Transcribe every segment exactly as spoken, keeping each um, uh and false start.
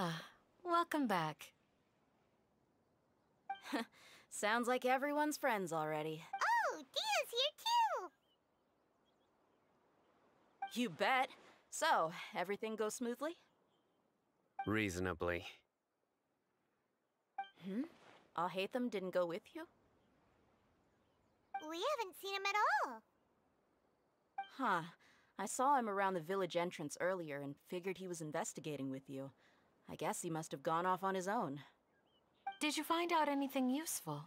Ah, welcome back. Sounds like everyone's friends already. Oh, Dia's here too! You bet. So, everything goes smoothly? Reasonably. Hmm? Alhaitham didn't go with you? We haven't seen him at all. Huh. I saw him around the village entrance earlier and figured he was investigating with you. I guess he must have gone off on his own. Did you find out anything useful?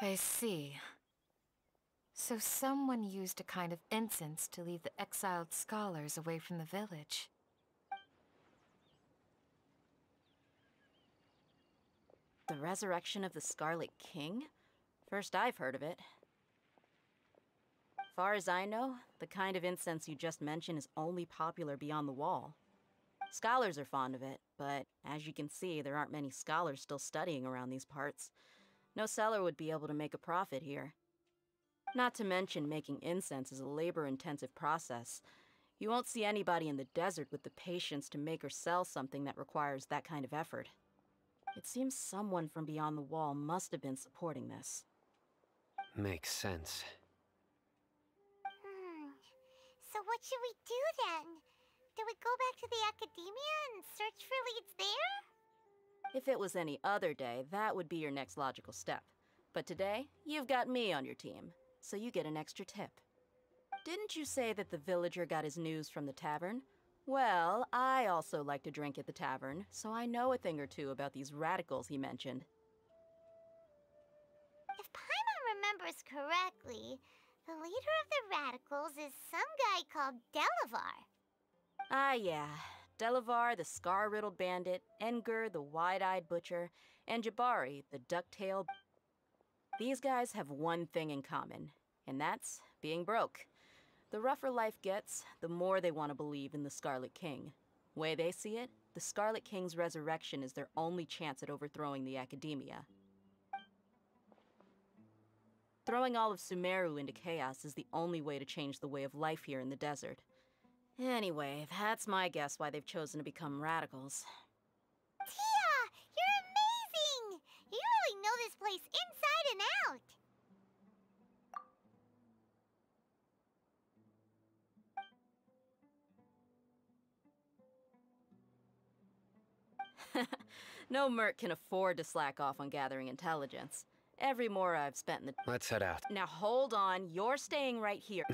I see. So someone used a kind of incense to lead the exiled scholars away from the village. The resurrection of the Scarlet King? First I've heard of it. Far as I know, the kind of incense you just mentioned is only popular beyond the wall. Scholars are fond of it, but as you can see, there aren't many scholars still studying around these parts. No seller would be able to make a profit here. Not to mention, making incense is a labor-intensive process. You won't see anybody in the desert with the patience to make or sell something that requires that kind of effort. It seems someone from beyond the wall must have been supporting this. Makes sense. Hmm. So what should we do then? Do we go back to the academia and search for leads there? If it was any other day, that would be your next logical step. But today, you've got me on your team, so you get an extra tip. Didn't you say that the villager got his news from the tavern? Well, I also like to drink at the tavern, so I know a thing or two about these radicals he mentioned. If Paimon remembers correctly, the leader of the radicals is some guy called Delavar. Ah yeah, Delavar the scar-riddled bandit, Engar the wide-eyed butcher, and Jabari the ducktail. These guys have one thing in common, and that's being broke. The rougher life gets, the more they want to believe in the Scarlet King. Way they see it, the Scarlet King's resurrection is their only chance at overthrowing the academia. Throwing all of Sumeru into chaos is the only way to change the way of life here in the desert. Anyway, that's my guess why they've chosen to become radicals. Tia! You're amazing! You really know this place inside and out! No merc can afford to slack off on gathering intelligence. Every mora I've spent in the- Let's head out. Now hold on, you're staying right here.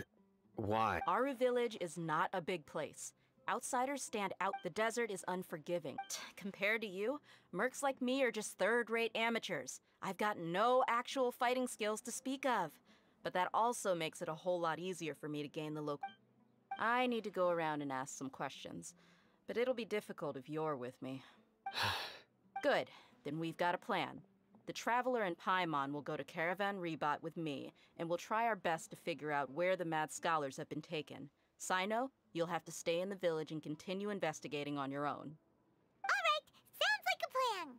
Why? Aaru Village is not a big place. Outsiders stand out. The desert is unforgiving. Compared to you, mercs like me are just third-rate amateurs. I've got no actual fighting skills to speak of. But that also makes it a whole lot easier for me to gain the local- I need to go around and ask some questions. But it'll be difficult if you're with me. Good. Then we've got a plan. The Traveler and Paimon will go to Caravan Ribat with me, and we'll try our best to figure out where the mad scholars have been taken. Cyno, you'll have to stay in the village and continue investigating on your own. All right! Sounds like a plan!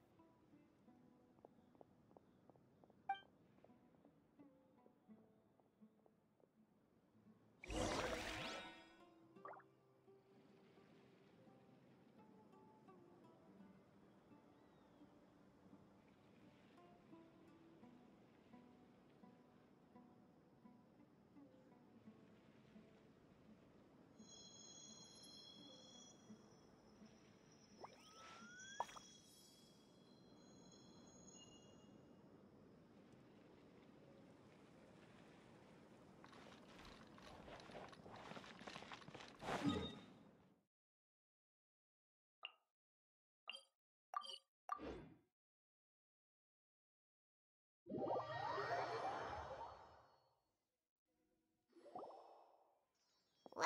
Well,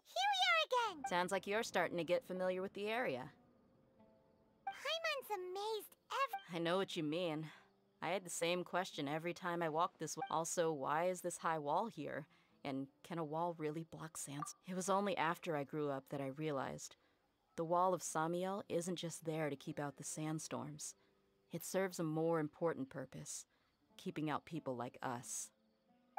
here we are again! Sounds like you're starting to get familiar with the area. Paimon's amazed every- I know what you mean. I had the same question every time I walked this way. Also, why is this high wall here? And can a wall really block sands? It was only after I grew up that I realized. The wall of Samiel isn't just there to keep out the sandstorms. It serves a more important purpose. Keeping out people like us.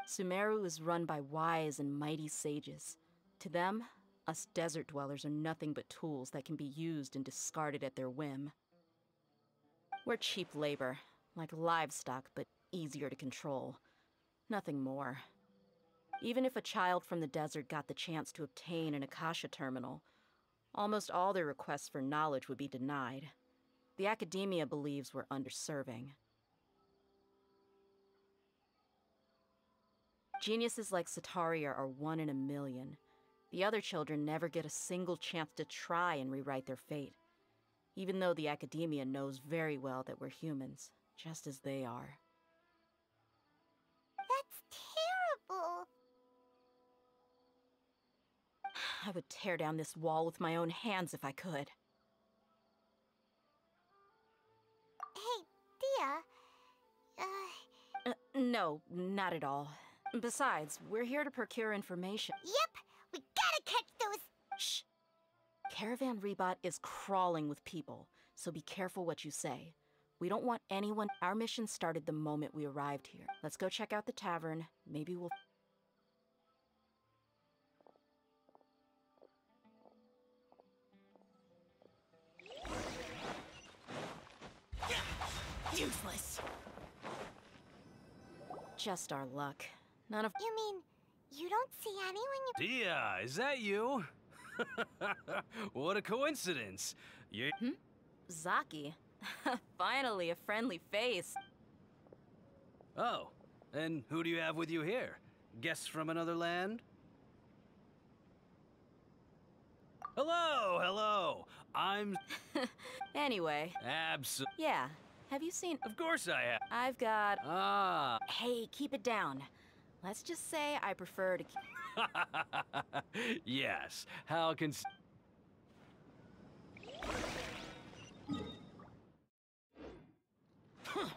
Sumeru is run by wise and mighty sages. To them, us desert dwellers are nothing but tools that can be used and discarded at their whim. We're cheap labor, like livestock, but easier to control. Nothing more. Even if a child from the desert got the chance to obtain an Akasha terminal, almost all their requests for knowledge would be denied. The academia believes we're underserving. Geniuses like Setaria are one in a million. The other children never get a single chance to try and rewrite their fate, even though the academia knows very well that we're humans, just as they are. That's terrible! I would tear down this wall with my own hands if I could. Hey, Dia. Uh... uh no, not at all. Besides, we're here to procure information. Yep! We gotta catch those! Shh! Caravan Ribat is crawling with people, so be careful what you say. We don't want anyone... Our mission started the moment we arrived here. Let's go check out the tavern. Maybe we'll... Useless! Just our luck. None of... You mean... You don't see anyone you... Dia, is that you? What a coincidence. You... Hmm? Zaki. Finally, a friendly face. Oh, and who do you have with you here? Guests from another land? Hello, hello. I'm... Anyway. Absolutely. Yeah. Have you seen... Of course I have. I've got... Ah. Hey, keep it down. Let's just say I prefer to keep... Yes. How can... Huh.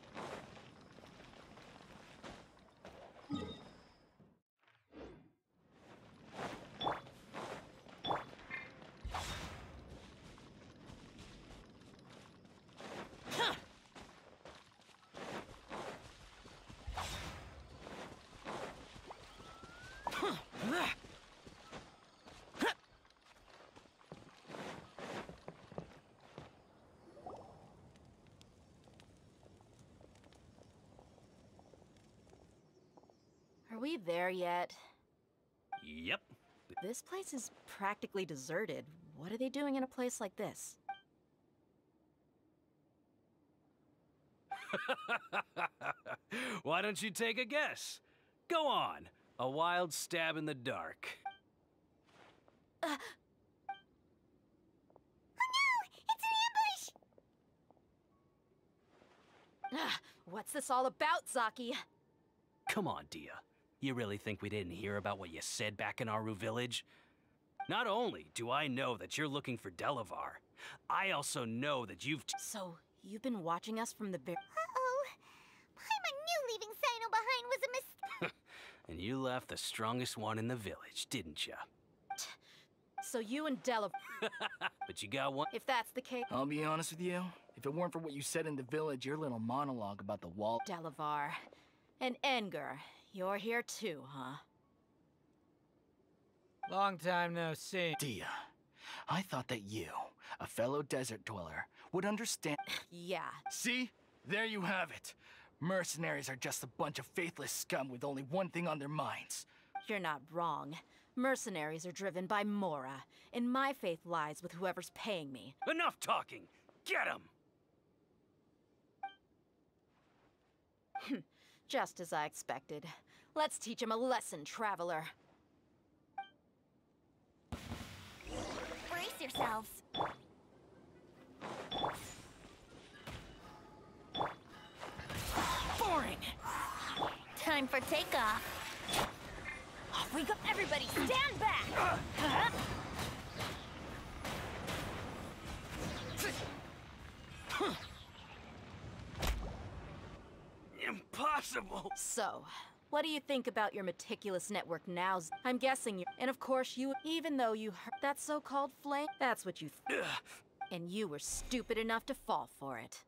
Are we there yet? Yep. This place is practically deserted. What are they doing in a place like this? Why don't you take a guess? Go on. A wild stab in the dark. Uh. Oh no! It's an ambush! Ugh, what's this all about, Zaki? Come on, Dia. You really think we didn't hear about what you said back in Aaru Village? Not only do I know that you're looking for Delavar, I also know that you've... T so, you've been watching us from the very... Uh-oh. Paimon knew leaving Cyno behind was a mistake. And you left the strongest one in the village, didn't you? So you and Delavar... But you got one... If that's the case... I'll be honest with you. If it weren't for what you said in the village, your little monologue about the wall... Delavar. And Engar. You're here too, huh? Long time no see. Dia, I thought that you, a fellow desert dweller, would understand... Yeah. See? There you have it. Mercenaries are just a bunch of faithless scum with only one thing on their minds. You're not wrong. Mercenaries are driven by Mora, and my faith lies with whoever's paying me. Enough talking! Get him! Just as I expected. Let's teach him a lesson, traveler. Brace yourselves. Boring. Time for takeoff. Off we go. Everybody, stand back. Uh. Huh? Huh. Impossible! So, what do you think about your meticulous network now? I'm guessing you- And of course you- Even though you heard that so-called flame, that's what you- th And you were stupid enough to fall for it.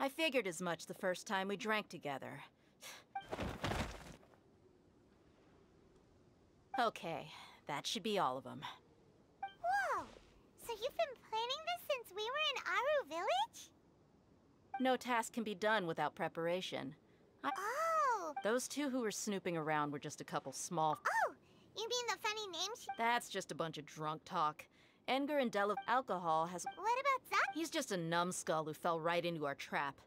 I figured as much the first time we drank together. Okay, that should be all of them. Whoa! So you've been planning this since we were in Aaru Village? No task can be done without preparation. I oh! Those two who were snooping around were just a couple small... Oh! You mean the funny names? That's just a bunch of drunk talk. Engar and Delavar alcohol has... What about Zaki? He's just a numbskull who fell right into our trap.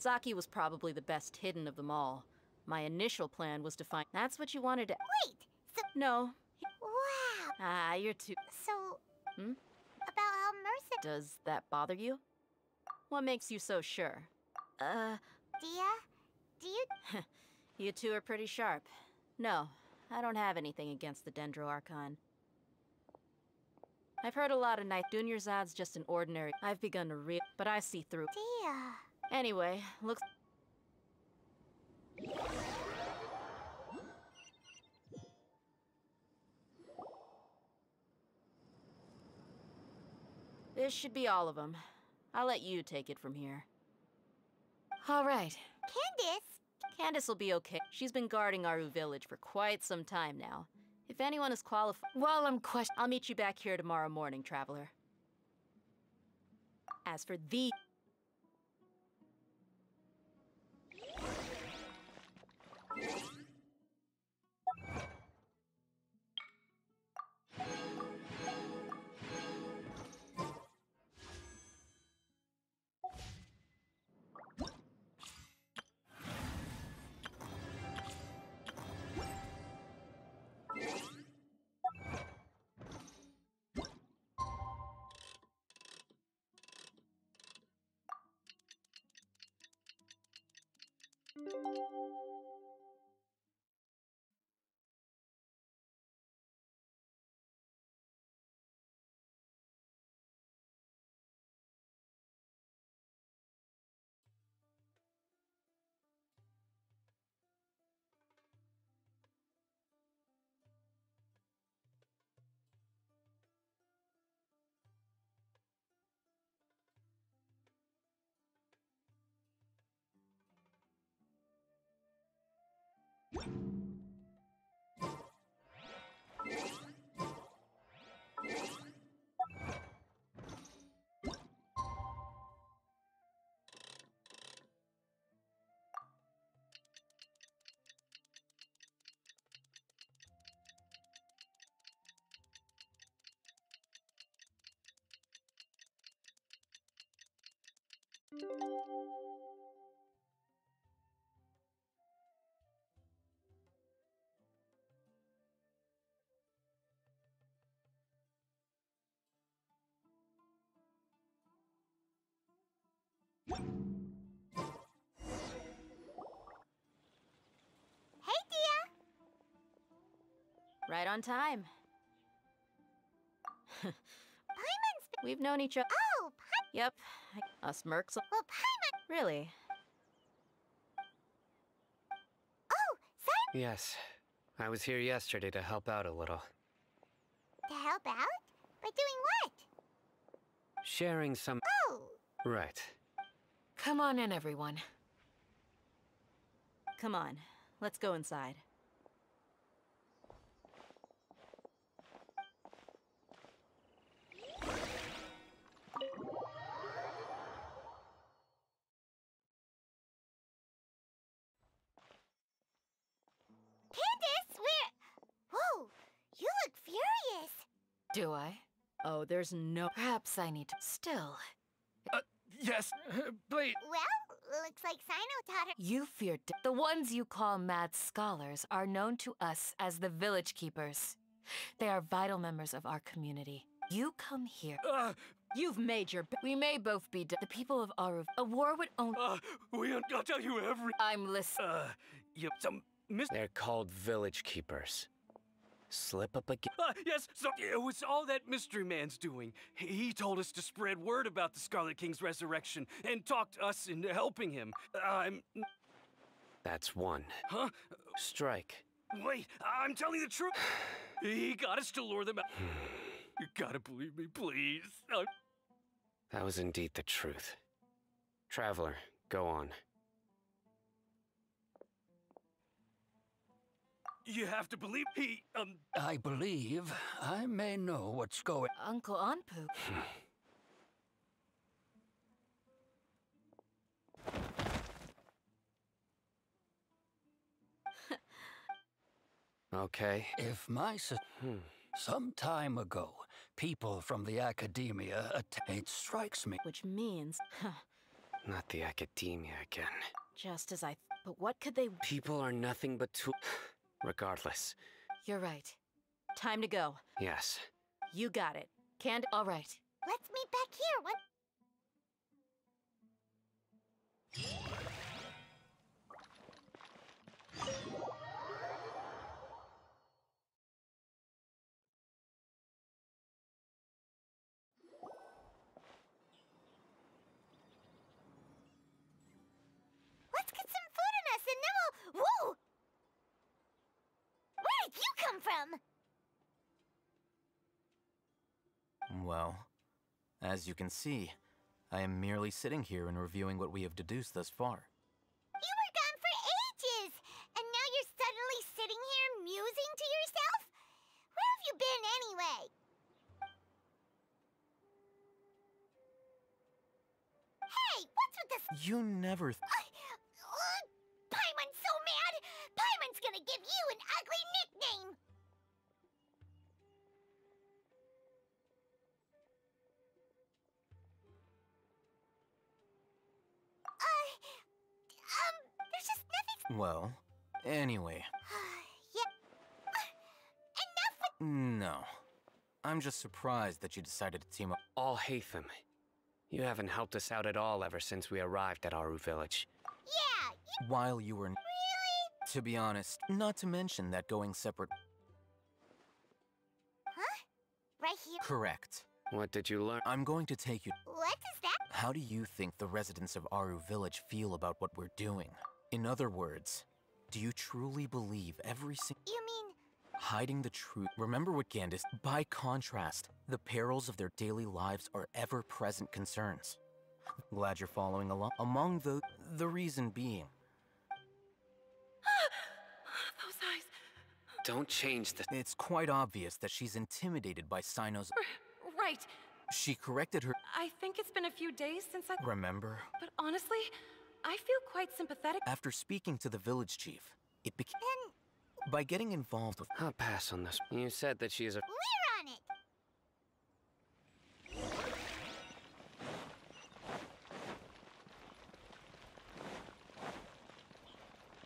Zaki was probably the best hidden of them all. My initial plan was to find... That's what you wanted to... Wait! So... No. He... Wow! Ah, you're too... So... Hmm? About how Mercer... Does that bother you? What makes you so sure? Uh... Dia? Do you... You two are pretty sharp. No, I don't have anything against the Dendro Archon. I've heard a lot of night... Dunyazad's just an ordinary... I've begun to re... But I see through... Dia... Anyway, looks... This should be all of them. I'll let you take it from here. All right. Candace? Candace will be okay. She's been guarding Aaru Village for quite some time now. If anyone is qualified... While I'm questioning... I'll meet you back here tomorrow morning, traveler. As for the... Hey, Dia! Right on time. Paimon's been... We've known each other... Oh, Paimon! Yep. Us mercs... Well, Paimon... Really? Oh, sorry... Yes. I was here yesterday to help out a little. To help out? By doing what? Sharing some... Oh! Right. Come on in, everyone. Come on, let's go inside. Candace, where? Whoa, you look furious. Do I? Oh, there's no. Perhaps I need to. Still. Uh Yes, please. Well, looks like Cyno taught her. You feared the ones you call mad scholars are known to us as the Village Keepers. They are vital members of our community. You come here. Uh, You've made your. We may both be the people of Aruv. A war would only. Uh, we. I'll tell you every. I'm listening. Uh, you some mis. They're called Village Keepers. Slip up again. Uh, yes, so it was all that mystery man's doing. He told us to spread word about the Scarlet King's resurrection and talked us into helping him. I'm... That's one. Huh? Strike. Wait, I'm telling the truth. He got us to lure them out. You gotta believe me, please. I'm... That was indeed the truth. Traveler, go on. You have to believe he, um... I believe I may know what's going... Uncle Anpu. Okay. If my si hmm. Some time ago, people from the academia atta- It strikes me. Which means... Not the academia again. Just as I... Th but what could they... People are nothing but tools. Regardless. You're right. Time to go. Yes. You got it. Candace. All right. Let's meet back here once... Well, as you can see, I am merely sitting here and reviewing what we have deduced thus far. You were gone for ages, and now you're suddenly sitting here musing to yourself? Where have you been anyway? Hey, what's with this? You never... Th uh, uh, Paimon's so mad! Paimon's gonna give you an ugly nickname! Well, anyway. Yeah. Enough with no. I'm just surprised that you decided to team up. Alhaitham, you haven't helped us out at all ever since we arrived at Aaru Village. Yeah! You While you were... Really? To be honest, not to mention that going separate... Huh? Right here? Correct. What did you learn? I'm going to take you... What is that? How do you think the residents of Aaru Village feel about what we're doing? In other words, do you truly believe every single... You mean... Hiding the truth. Remember what Candace... By contrast, the perils of their daily lives are ever-present concerns. Glad you're following along. Among the... The reason being... Those eyes... Don't change the... It's quite obvious that she's intimidated by Cyno's... Right. She corrected her... I think it's been a few days since I... Remember. But honestly... I feel quite sympathetic. After speaking to the village chief, it became... Then... By getting involved with... I'll pass on this. You said that she is a... We're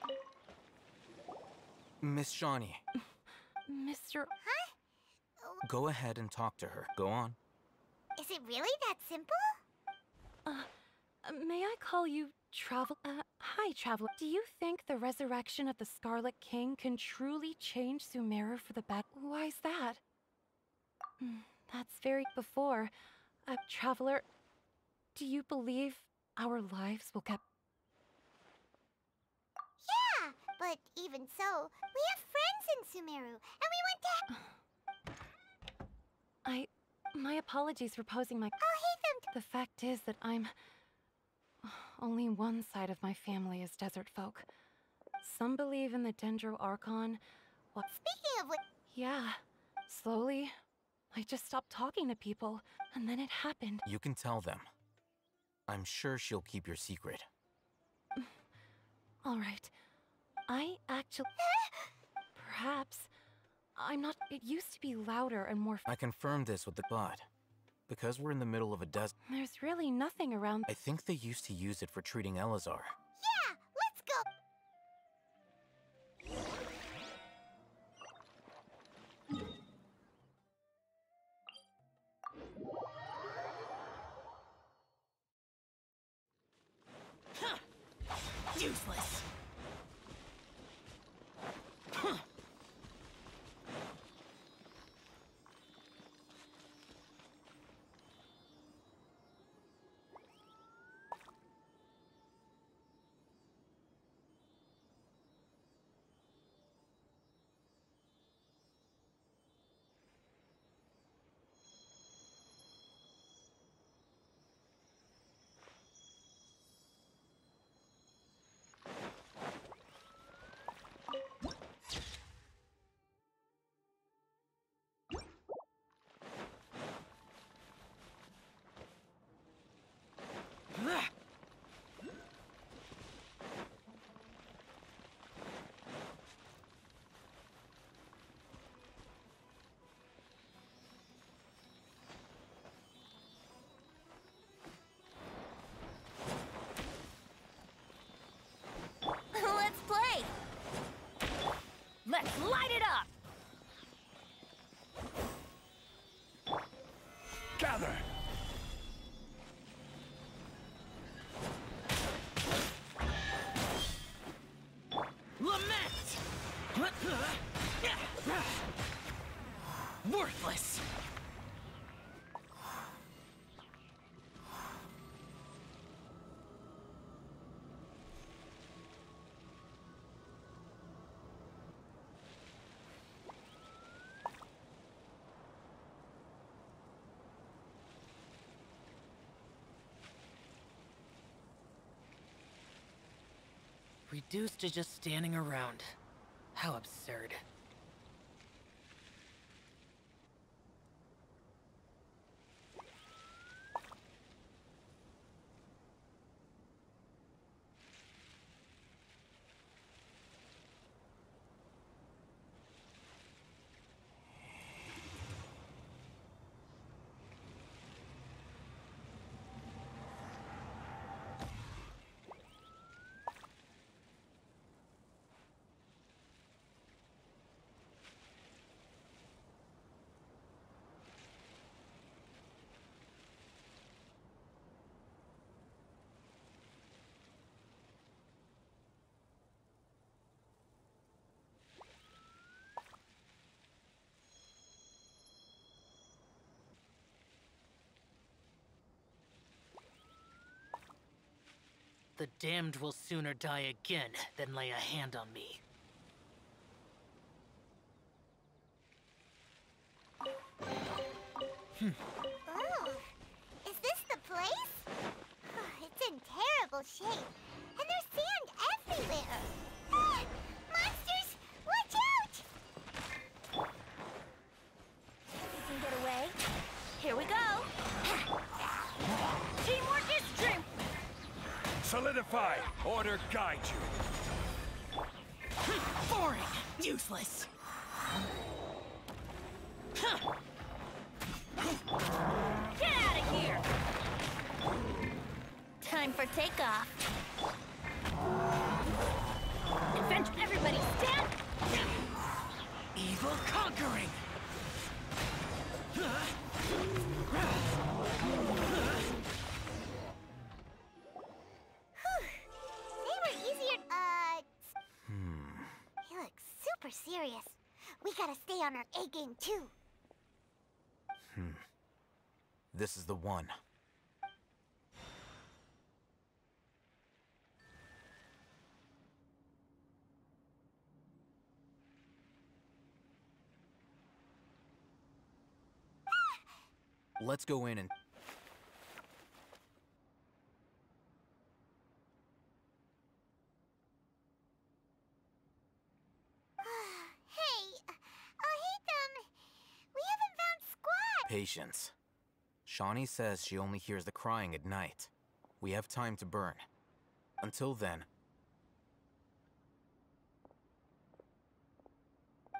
on it! Miss Shawnee. Mister... Huh? Go ahead and talk to her. Go on. Is it really that simple? Uh, may I call you... Travel, uh, hi, Traveler. Do you think the resurrection of the Scarlet King can truly change Sumeru for the better? Why's that? Mm, that's very before. Uh, Traveler, do you believe our lives will get... Yeah, but even so, we have friends in Sumeru, and we want to... I... My apologies for posing my... I'll hate them. The fact is that I'm... Only one side of my family is desert folk. Some believe in the Dendro Archon. Well, speaking of which... Yeah. Slowly, I just stopped talking to people, and then it happened. You can tell them. I'm sure she'll keep your secret. All right. I actually... Perhaps... I'm not... It used to be louder and more... I confirmed this with the god. Because we're in the middle of a desert. There's really nothing around. I think they used to use it for treating Eleazar. Yeah, let's go. Huh. Useless. Worthless. Reduced to just standing around. How absurd. The damned will sooner die again than lay a hand on me. Hm. Oh, is this the place? Oh, it's in terrible shape, and there's sand everywhere. Ah, monsters, watch out! If we can get away, here we go. Teamwork is strength. Solidify! Order guide you! Boring! Useless! Get out of here! Time for takeoff! Adventure, everybody stand! Evil conquering! Serious. We gotta stay on our A-game, too. Hmm. This is the one. Let's go in and... Patience. Shawnee says she only hears the crying at night. We have time to burn. Until then...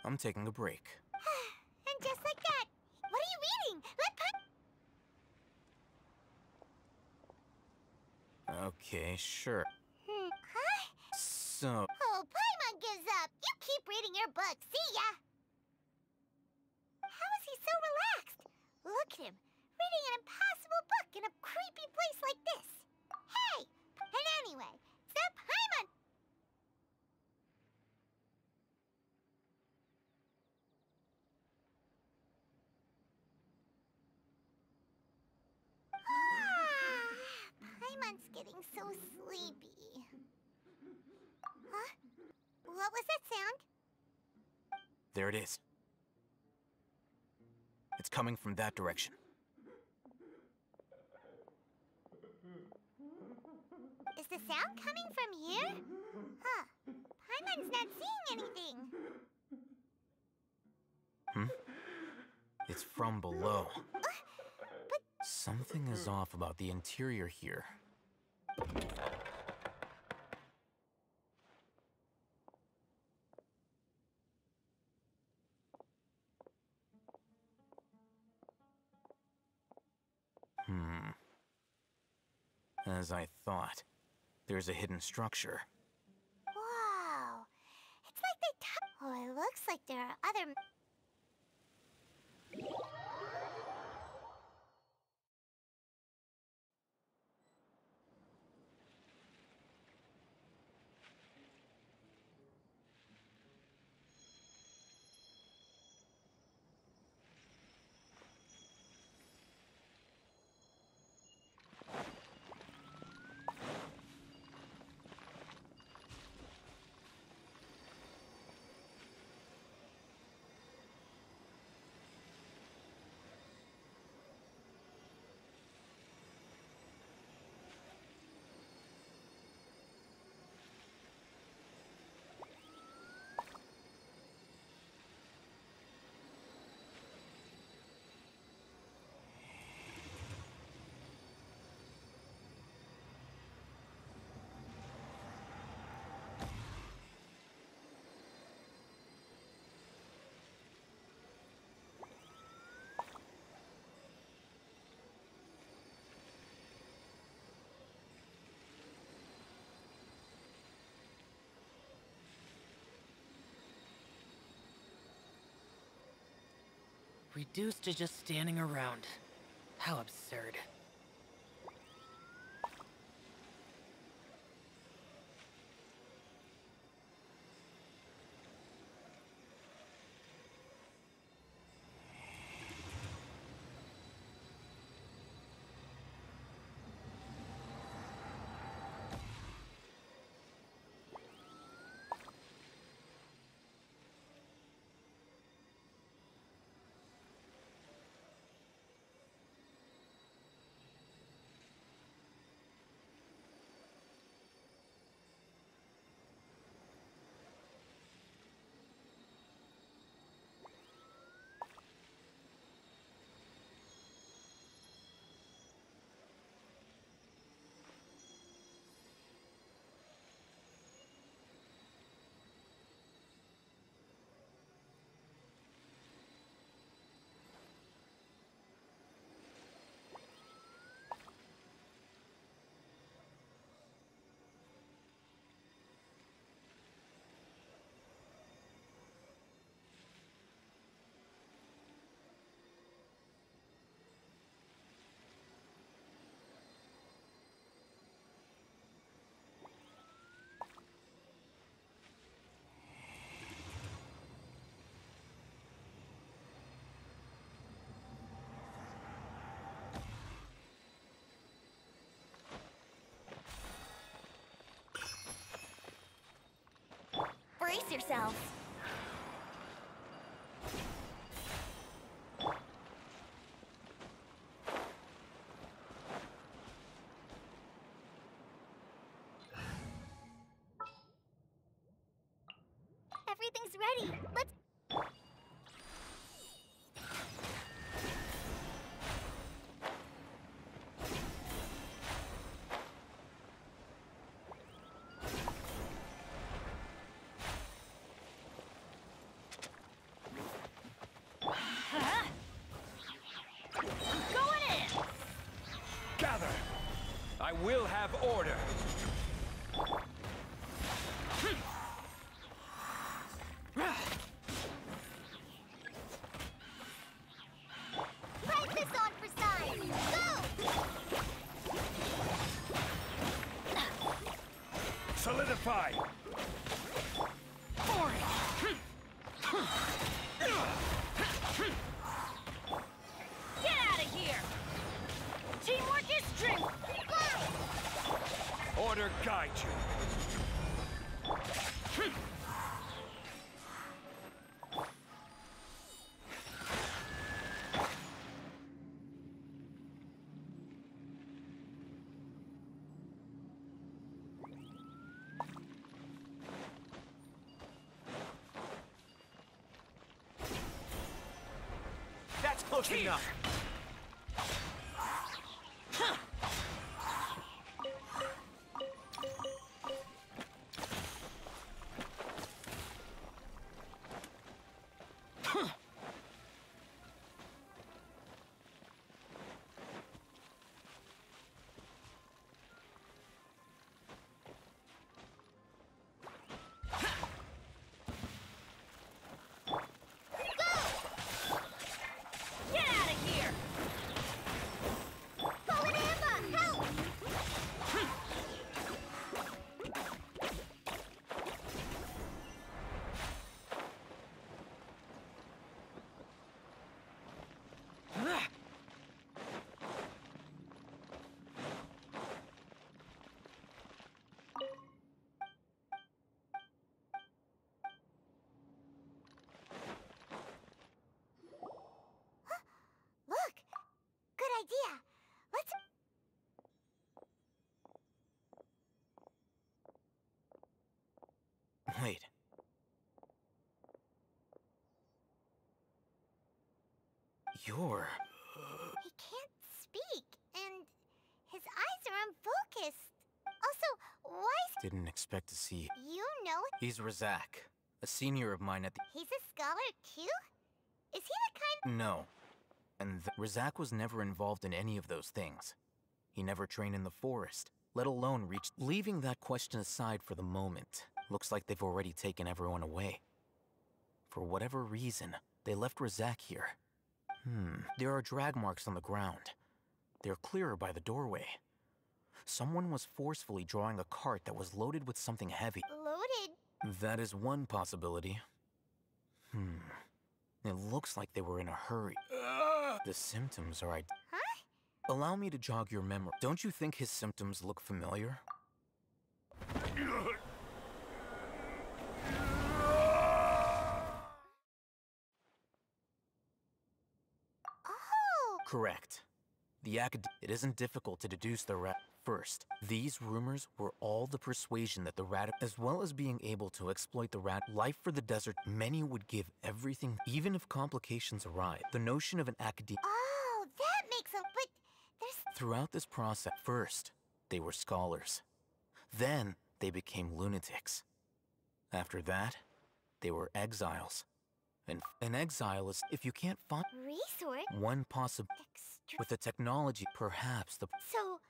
I'm taking a break. And just like that, what are you reading? Let Paimon... Okay, sure. Hmm. Huh? So... Oh, Paimon gives up! You keep reading your book, see ya! How is he so relaxed? Look at him, reading an impossible book in a creepy place like this. Hey! And anyway, it's that Paimon! Ah, Paimon's getting so sleepy. Huh? What was that sound? There it is. It's coming from that direction. Is the sound coming from here? Huh. Paimon's not seeing anything. Hmm? It's from below. Uh, but... Something is off about the interior here. Hmm. As I thought, there's a hidden structure. Wow. It's like they t- Oh, it looks like there are other... reduced to just standing around. How absurd. Brace yourself. Everything's ready. Let's... I will have order. Guide you. Hm. That's close Keith. Enough. Wait. You're... He can't speak, and his eyes are unfocused. Also, why is... Didn't expect to see... You know... He's Razak, a senior of mine at the... He's a scholar, too? Is he the kind... No. And Razak was never involved in any of those things. He never trained in the forest, let alone reach... Leaving that question aside for the moment... Looks like they've already taken everyone away. For whatever reason, they left Razak here. Hmm. There are drag marks on the ground. They're clearer by the doorway. Someone was forcefully drawing a cart that was loaded with something heavy. Loaded? That is one possibility. Hmm. It looks like they were in a hurry. Uh. The symptoms are... Huh? Allow me to jog your memory. Don't you think his symptoms look familiar? Oh. Correct. The acad- It isn't difficult to deduce the rat. First, these rumors were all the persuasion that the rat, as well as being able to exploit the rat life for the desert, many would give everything, even if complications arrive. The notion of an academia. Oh, that makes a. But there's. Throughout this process, first they were scholars, then they became lunatics. After that, they were exiles. And an exile is if you can't find resource. One possible with the technology, perhaps the so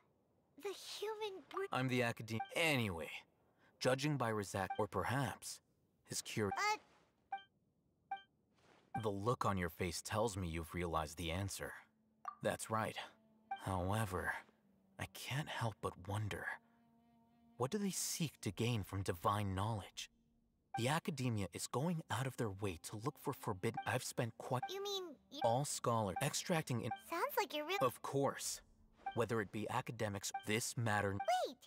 the human. I'm the academic. Anyway, judging by Razak, or perhaps his cure. Uh. The look on your face tells me you've realized the answer. That's right. However, I can't help but wonder, what do they seek to gain from divine knowledge? The academia is going out of their way to look for forbidden. I've spent quite. You mean you all scholar extracting in. Sounds like you're really. Of course, whether it be academics, this matter. Wait.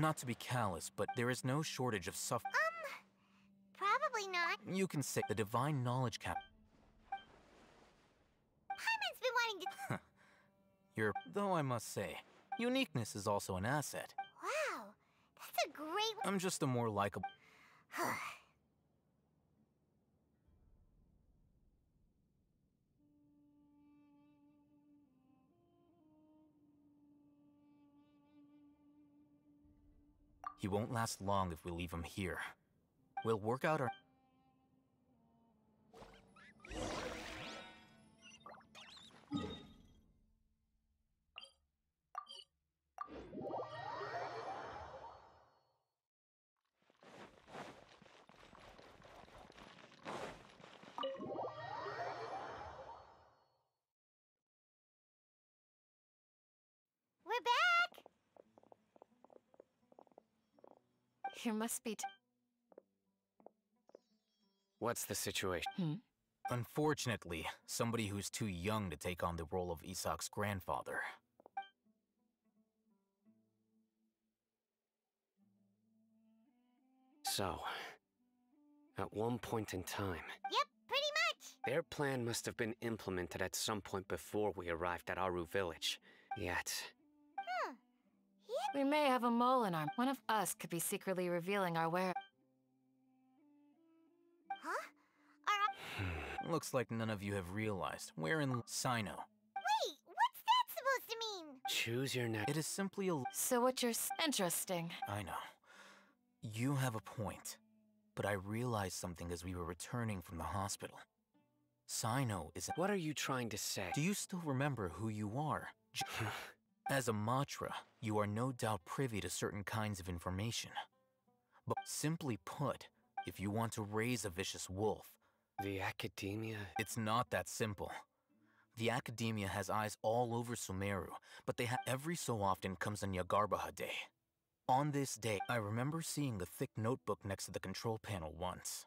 Not to be callous, but there is no shortage of stuff. Um, probably not. You can say the divine knowledge cap. Paimon's been wanting to. You're though I must say, uniqueness is also an asset. Wow, that's a great. I'm just a more likable. He won't last long if we leave him here. We'll work out our... We're back! Here must be. T What's the situation? Hmm? Unfortunately, somebody who's too young to take on the role of Isak's grandfather. So, at one point in time. Yep, pretty much. Their plan must have been implemented at some point before we arrived at Aaru Village. Yet. We may have a mole in our... One of us could be secretly revealing our where... Huh? Our... Looks like none of you have realized we're in Cyno. Wait, what's that supposed to mean? Choose your next... It is simply a... So what you're... Interesting. I know. You have a point. But I realized something as we were returning from the hospital. Cyno is... What are you trying to say? Do you still remember who you are? J As a Matra, you are no doubt privy to certain kinds of information. But simply put, if you want to raise a vicious wolf... The academia... It's not that simple. The academia has eyes all over Sumeru, but they have... Every so often comes on Yagarbaha day. On this day, I remember seeing the thick notebook next to the control panel once.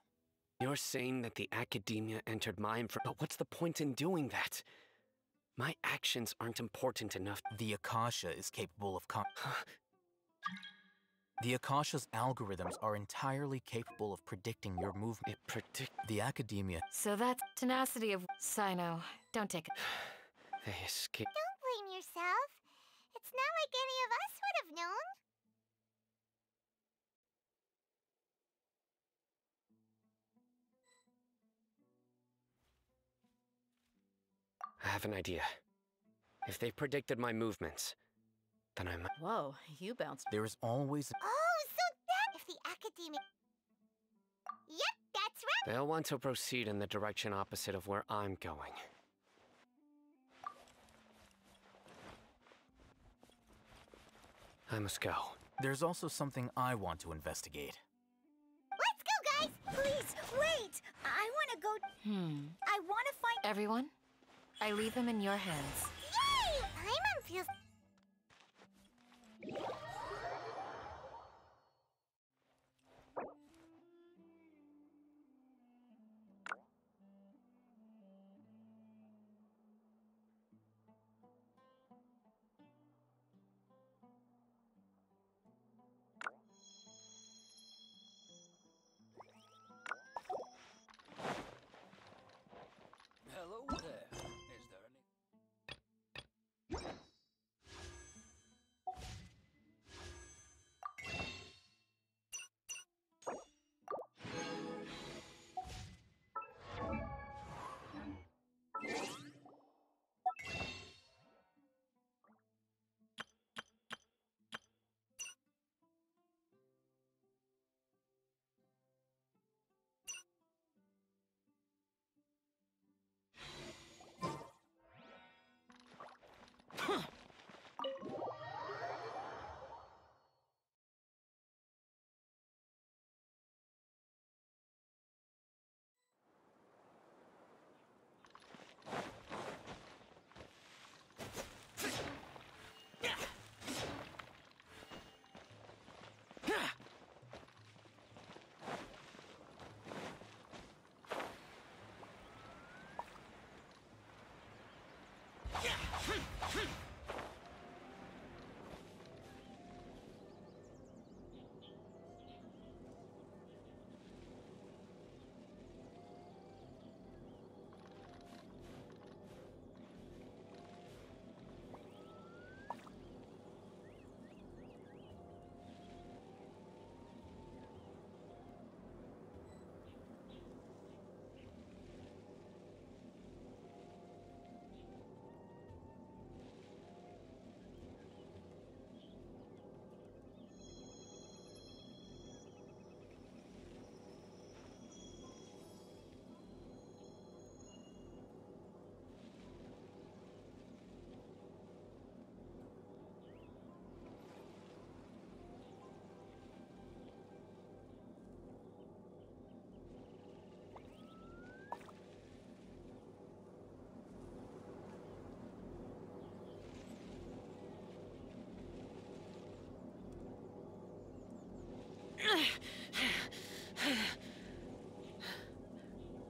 You're saying that the academia entered my infra... But what's the point in doing that? My actions aren't important enough. The Akasha is capable of con- The Akasha's algorithms are entirely capable of predicting your movement. It predict- The academia- So that's tenacity of- Cyno, don't take it. They escaped- Don't blame yourself. It's not like any of us would have known. I have an idea. If they predicted my movements, then I'm... Whoa, you bounced. There is always... Oh, so that... If the academic... Yep, that's right. They'll want to proceed in the direction opposite of where I'm going. I must go. There's also something I want to investigate. Let's go, guys! Please, wait! I want to go... Hmm. I want to find... Everyone? I leave him in your hands. Yay! Paimon feels...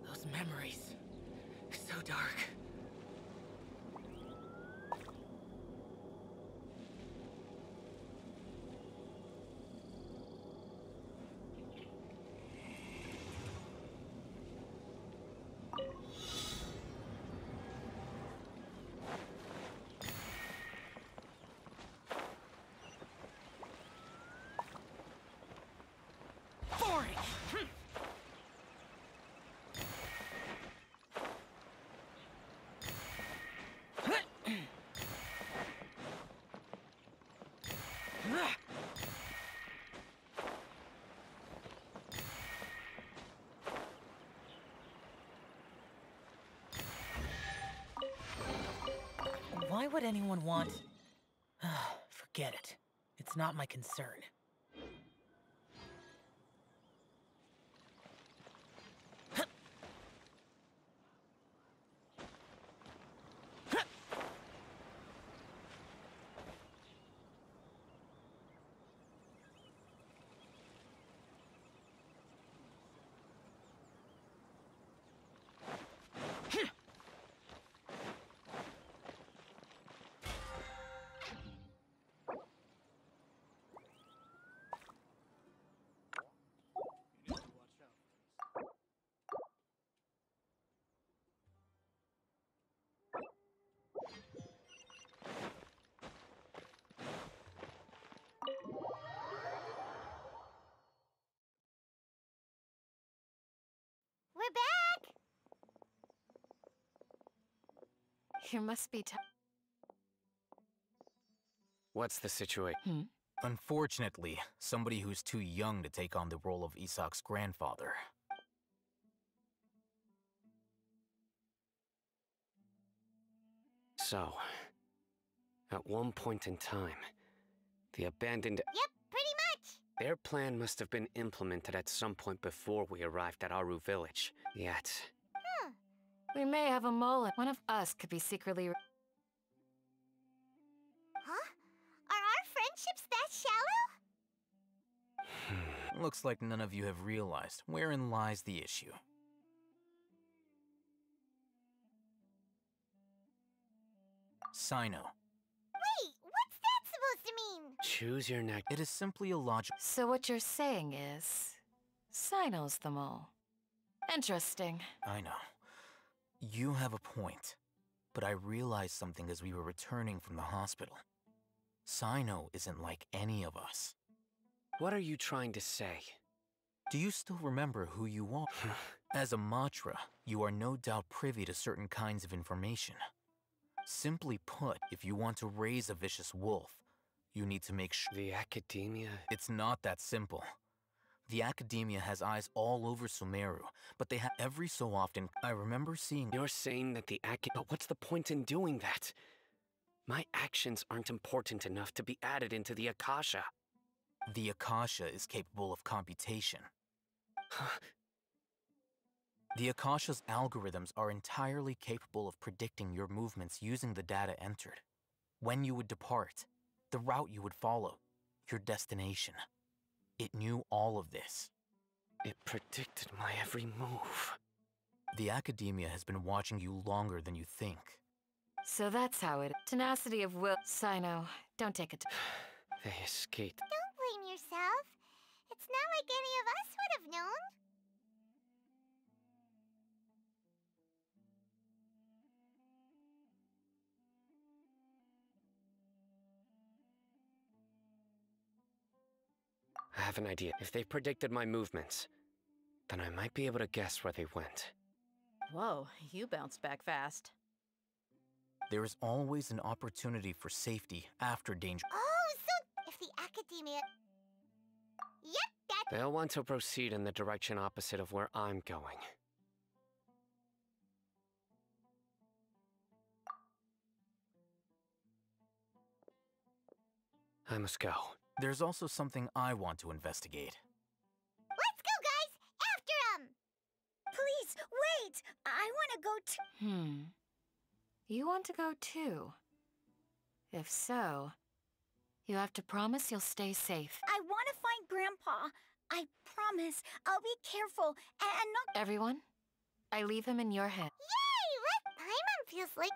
Those memories, so dark. Why would anyone want... Oh, forget it. It's not my concern. You must be t- What's the situation? Hmm? Unfortunately, somebody who's too young to take on the role of Isak's grandfather. So, at one point in time, the abandoned- Yep, pretty much! Their plan must have been implemented at some point before we arrived at Aaru Village. Yet... We may have a mole. One of us could be secretly... Huh? Are our friendships that shallow? Looks like none of you have realized wherein lies the issue. Cyno. Wait, what's that supposed to mean? Choose your next. It is simply a logical... So what you're saying is... Cyno's the mole. Interesting. I know. You have a point. But I realized something as we were returning from the hospital. Cyno isn't like any of us. What are you trying to say? Do you still remember who you are? As a Matra, you are no doubt privy to certain kinds of information. Simply put, if you want to raise a vicious wolf, you need to make sure... The academia... It's not that simple. The academia has eyes all over Sumeru, but they have every so often... I remember seeing... You're saying that the acad... But what's the point in doing that? My actions aren't important enough to be added into the Akasha. The Akasha is capable of computation. Huh? The Akasha's algorithms are entirely capable of predicting your movements using the data entered. When you would depart, the route you would follow, your destination. It knew all of this. It predicted my every move. The academia has been watching you longer than you think. So that's how it... Tenacity of will... Cyno, don't take it... They escaped. Don't blame yourself. It's not like any of us would have known. I have an idea. If they predicted my movements, then I might be able to guess where they went. Whoa, you bounced back fast. There is always an opportunity for safety after danger. Oh, so if the academia... Yep, that... They'll want to proceed in the direction opposite of where I'm going. I must go. There's also something I want to investigate. Let's go, guys! After him! Please, wait! I want to go too. Hmm. You want to go too? If so, you have to promise you'll stay safe. I want to find Grandpa. I promise I'll be careful and not- Everyone, I leave him in your head. Yay! Let Paimon feels like-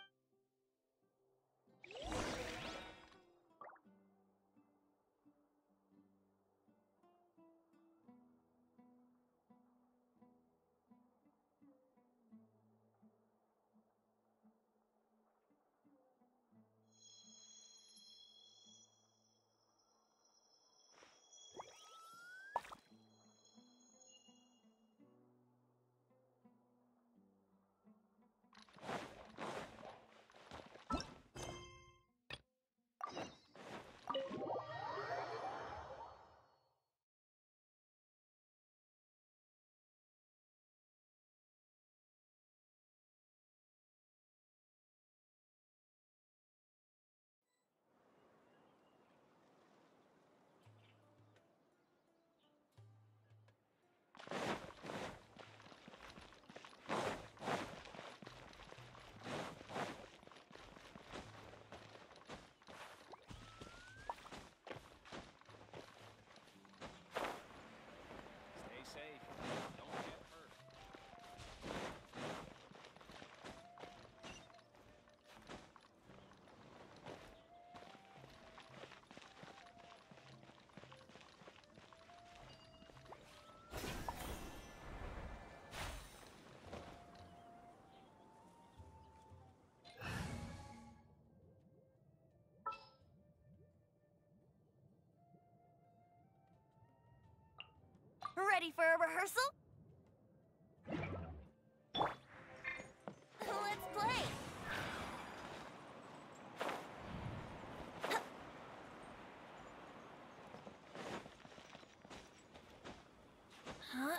Ready for a rehearsal? Let's play! Huh?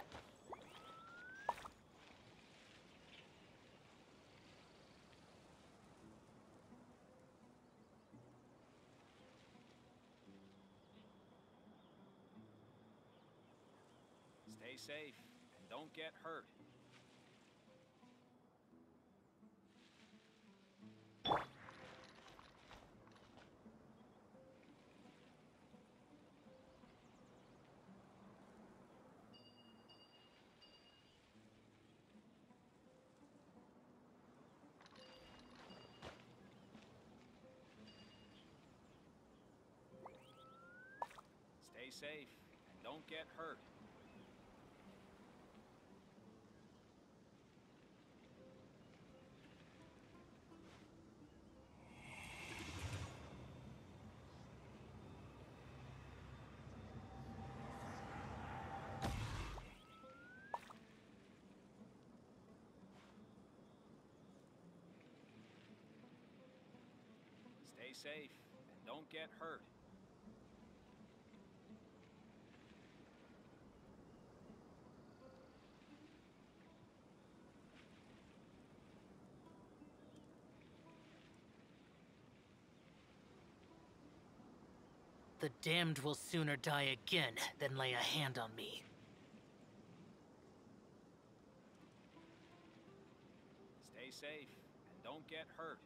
Stay safe and don't get hurt. stay safe and don't get hurt. Stay safe and don't get hurt. The damned will sooner die again than lay a hand on me. Stay safe and don't get hurt.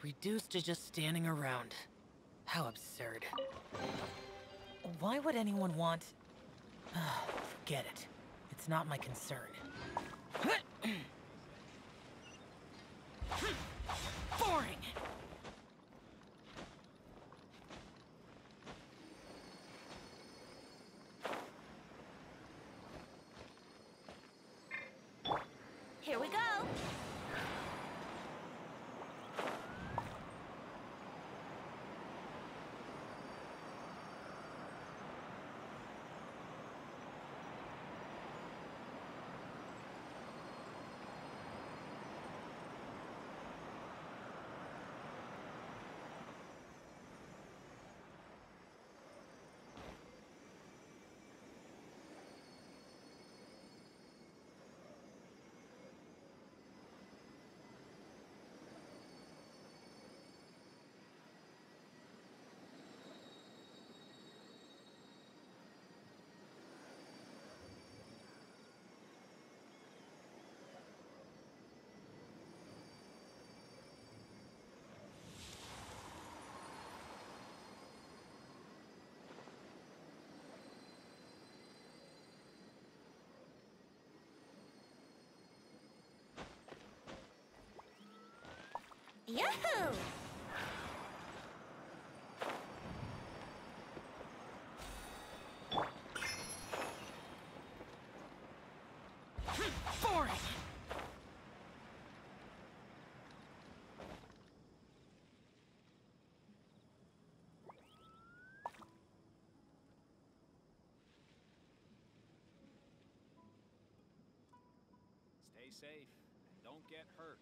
Reduced to just standing around. How absurd. Why would anyone want... Forget it. It's not my concern. Boring! Here we go! Yahoo! Boring! Stay safe and don't get hurt.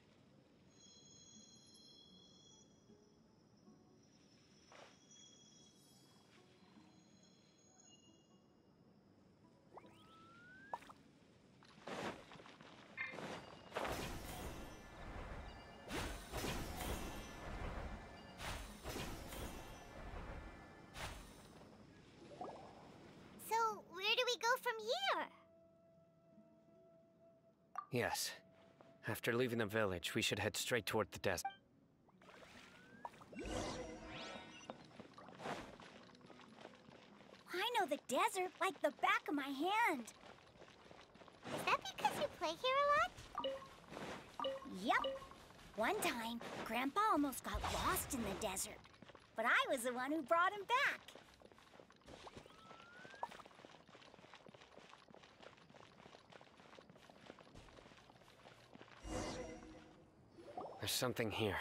Yes. After leaving the village, we should head straight toward the desert. I know the desert like the back of my hand. Is that because you play here a lot? Yep. One time, Grandpa almost got lost in the desert, but I was the one who brought him back. There's something here.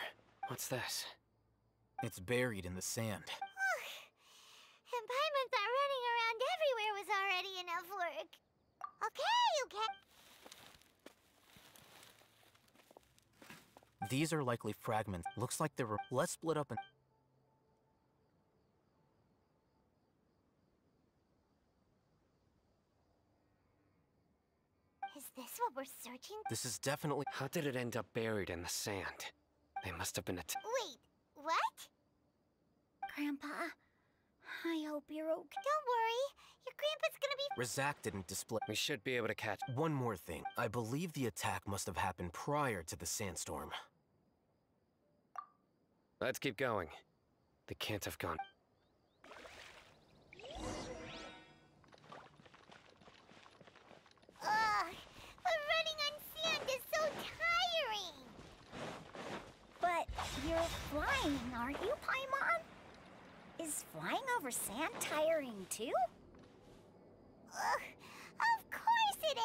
What's this? It's buried in the sand. Oh, and Paimon thought running around everywhere was already enough work. Okay, you can. These are likely fragments. Looks like they were. Let's split up and. Is this what we're searching? This is definitely- How did it end up buried in the sand? They must have been a- Wait, what? Grandpa, I hope you're okay. Don't worry, your grandpa's gonna be- Razak didn't display- We should be able to catch- One more thing, I believe the attack must have happened prior to the sandstorm. Let's keep going. They can't have gone- flying, aren't you, Paimon? Is flying over sand tiring too? Ugh, of course it is!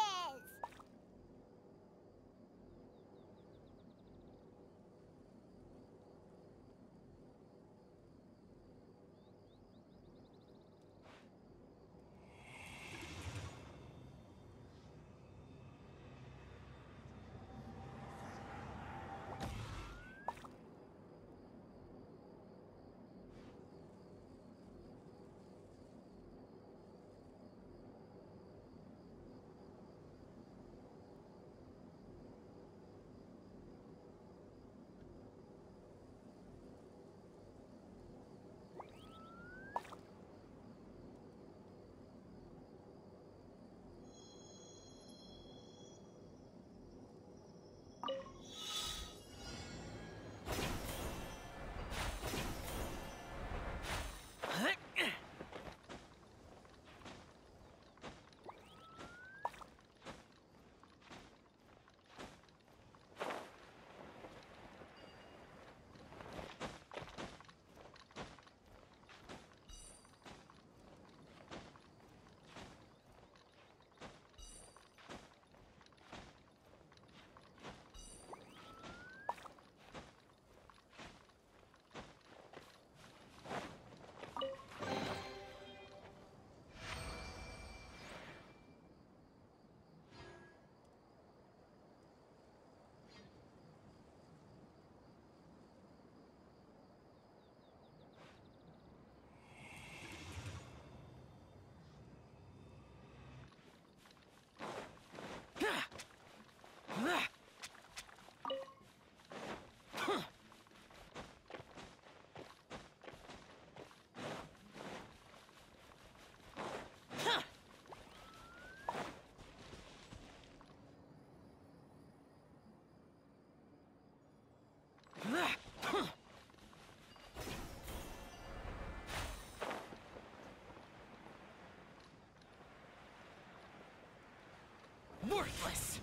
Worthless!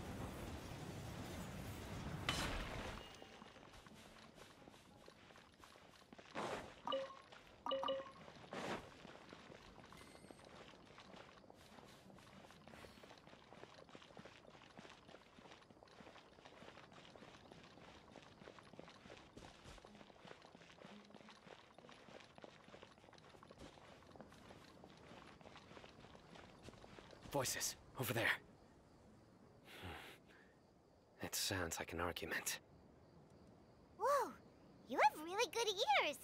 Voices, over there. Sounds like an argument. Whoa! You have really good ears!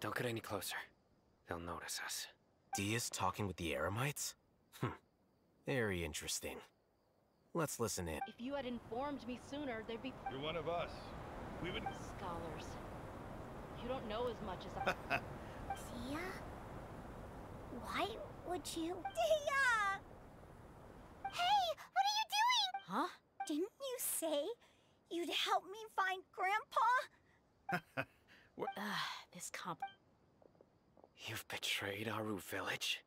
Don't get any closer. They'll notice us. Dia's talking with the Aramites? Hm. Very interesting. Let's listen in. If you had informed me sooner, they'd be... You're one of us. We would... Scholars. You don't know as much as I... Dia? Why would you... Dia! Hey! What are you doing? Huh? Didn't you say you'd help me find Grandpa? What? Ugh, this comp... You've betrayed Aaru Village?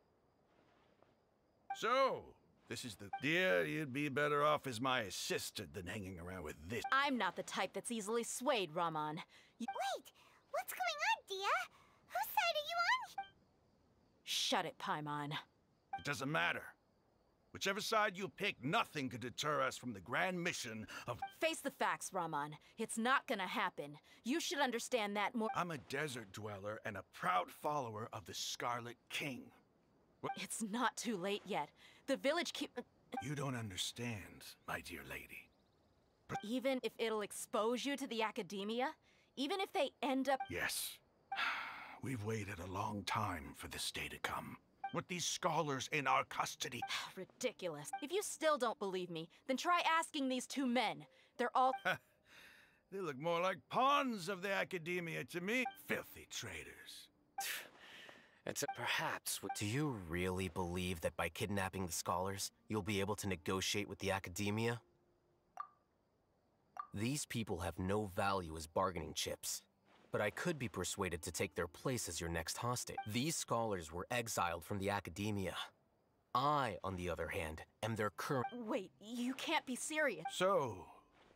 So, this is the... Dear, you'd be better off as my assistant than hanging around with this... I'm not the type that's easily swayed, Rahman. You... Wait! What's going on, Dia? Whose side are you on? Shut it, Paimon. It doesn't matter. Whichever side you pick, nothing could deter us from the grand mission of... Face the facts, Rahman. It's not gonna happen. You should understand that more... I'm a desert dweller and a proud follower of the Scarlet King. What? It's not too late yet. The village keep... You don't understand, my dear lady. But... Even if it'll expose you to the academia? Even if they end up... Yes. We've waited a long time for this day to come. With these scholars in our custody. Ridiculous. If you still don't believe me, then try asking these two men. They're all... They look more like pawns of the academia to me. Filthy traitors. It's a perhaps... Do you really believe that by kidnapping the scholars, you'll be able to negotiate with the academia? These people have no value as bargaining chips. But I could be persuaded to take their place as your next hostage. These scholars were exiled from the academia. I, on the other hand, am their current- Wait, you can't be serious. So,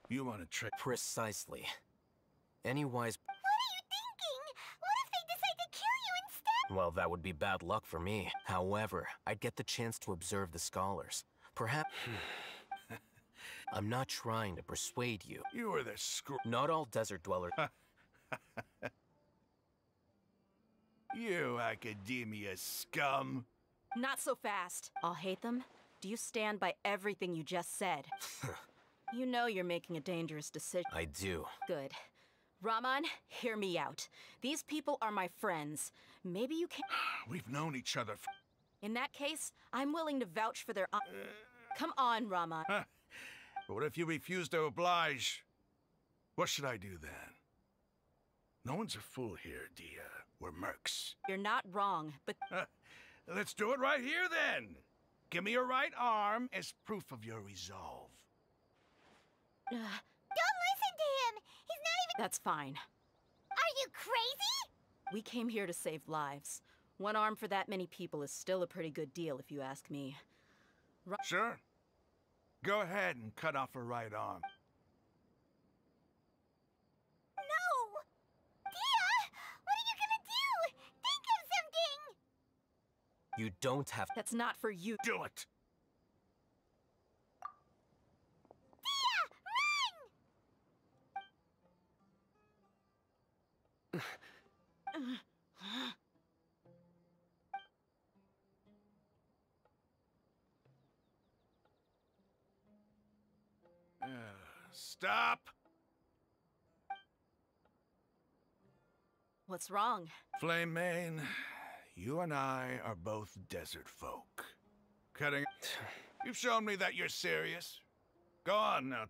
You want to trick? Precisely. Any wise... What are you thinking? What if they decide to kill you instead? Well, that would be bad luck for me. However, I'd get the chance to observe the scholars. Perhaps... I'm not trying to persuade you. You are the screw... Not all desert dwellers... You academia scum. Not so fast. Alhaitham, do you stand by everything you just said? You know you're making a dangerous decision. I do. Good. Rahman, hear me out. These people are my friends. Maybe you can... We've known each other for... In that case, I'm willing to vouch for their... Uh... Come on, Rahman. Huh. What if you refuse to oblige? What should I do then? No one's a fool here, Dia. We're mercs. You're not wrong, but... Uh, let's do it right here, then! Give me your right arm as proof of your resolve. Uh, Don't listen to him! He's not even... That's fine. Are you crazy? We came here to save lives. One arm for that many people is still a pretty good deal, if you ask me. Ra- Sure. Go ahead and cut off her right arm. You don't have- That's not for you- Do it! Dia, run! uh, stop! What's wrong? Flame Mane. You and I are both desert folk. Cutting... You've shown me that you're serious. Go on now.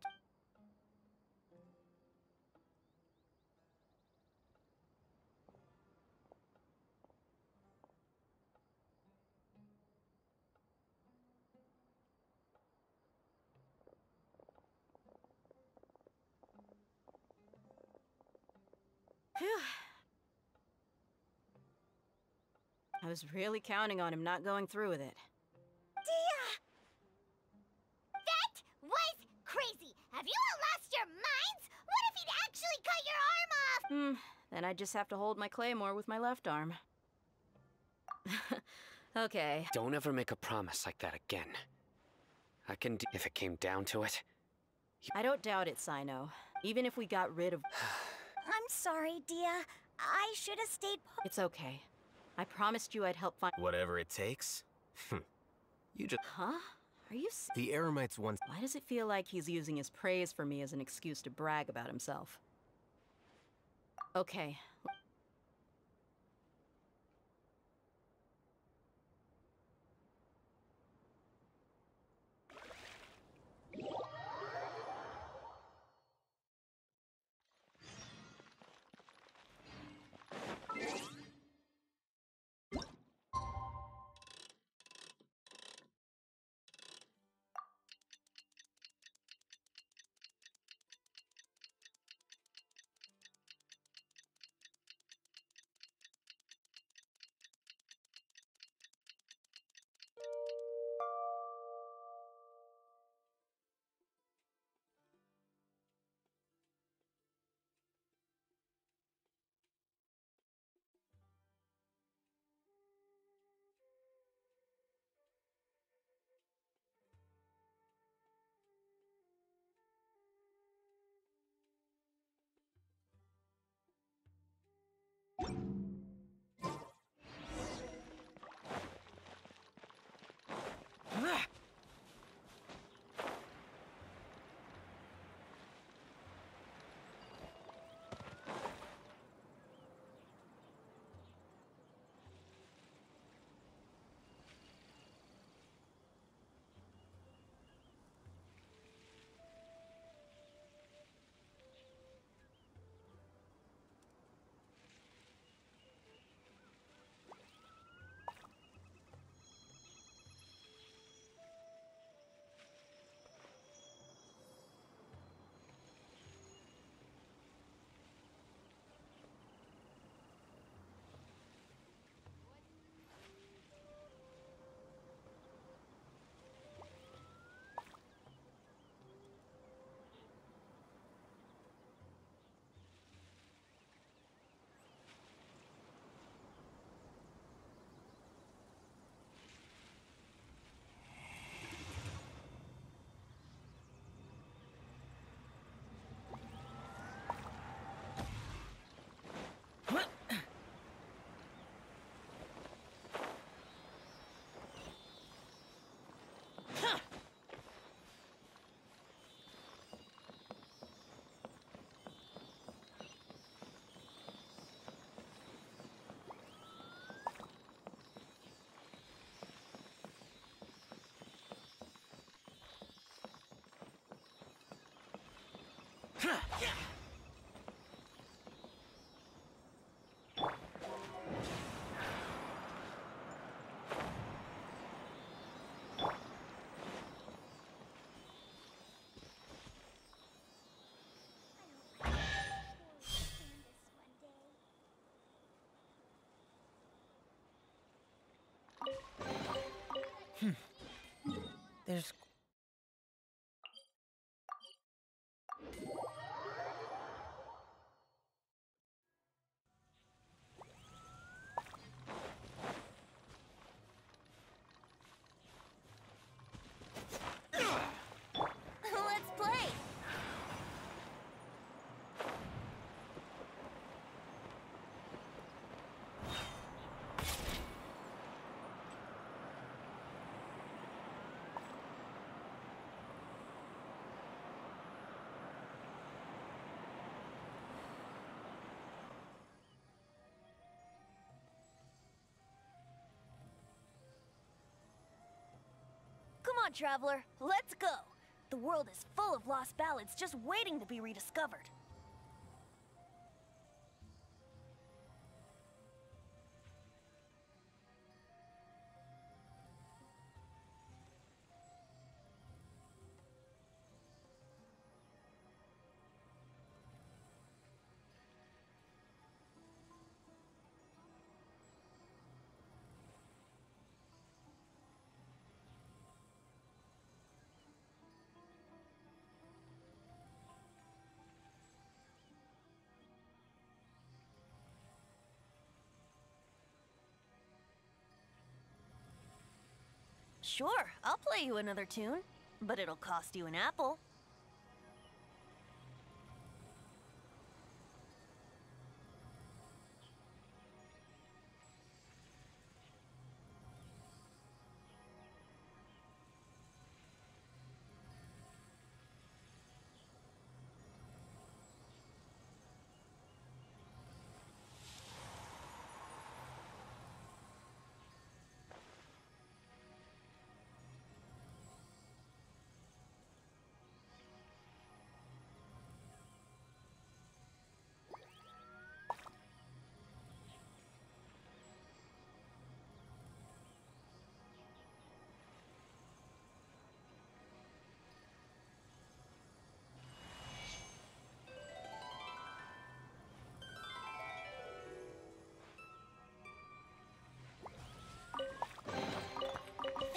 Phew. I was really counting on him not going through with it. Dia! That was crazy! Have you all lost your minds? What if he'd actually cut your arm off? Hmm, then I'd just have to hold my claymore with my left arm. Okay. Don't ever make a promise like that again. I can do if it came down to it. I don't doubt it, Cyno. Even if we got rid of... I'm sorry, Dia. I should have stayed home. It's okay. I promised you I'd help find- Whatever it takes? You just- Huh? Are you s- The Aramites once- Why does it feel like he's using his praise for me as an excuse to brag about himself? Okay. There's... Come on, traveler, let's go! The world is full of lost ballads just waiting to be rediscovered. Sure, I'll play you another tune, but it'll cost you an apple.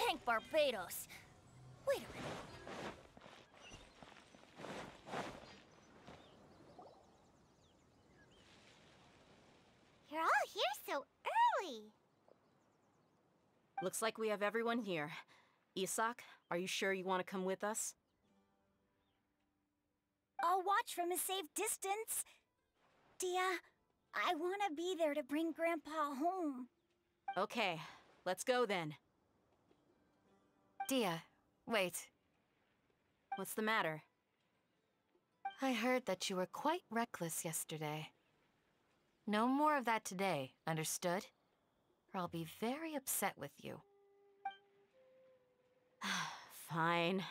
Thank Barbados. Wait a minute. You're all here so early. Looks like we have everyone here. Isak, are you sure you want to come with us? I'll watch from a safe distance. Dia, I want to be there to bring Grandpa home. Okay, let's go then. Dia, wait. What's the matter? I heard that you were quite reckless yesterday. No more of that today, understood? Or I'll be very upset with you. Fine.